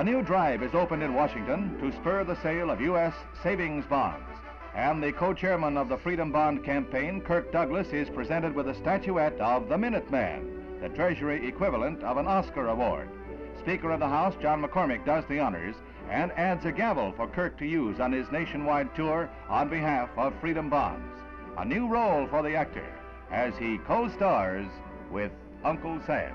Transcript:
A new drive is opened in Washington to spur the sale of U.S. savings bonds. And the co-chairman of the Freedom Bond campaign, Kirk Douglas, is presented with a statuette of the Minuteman, the Treasury equivalent of an Oscar award. Speaker of the House, John McCormack, does the honors and adds a gavel for Kirk to use on his nationwide tour on behalf of Freedom Bonds. A new role for the actor as he co-stars with Uncle Sam.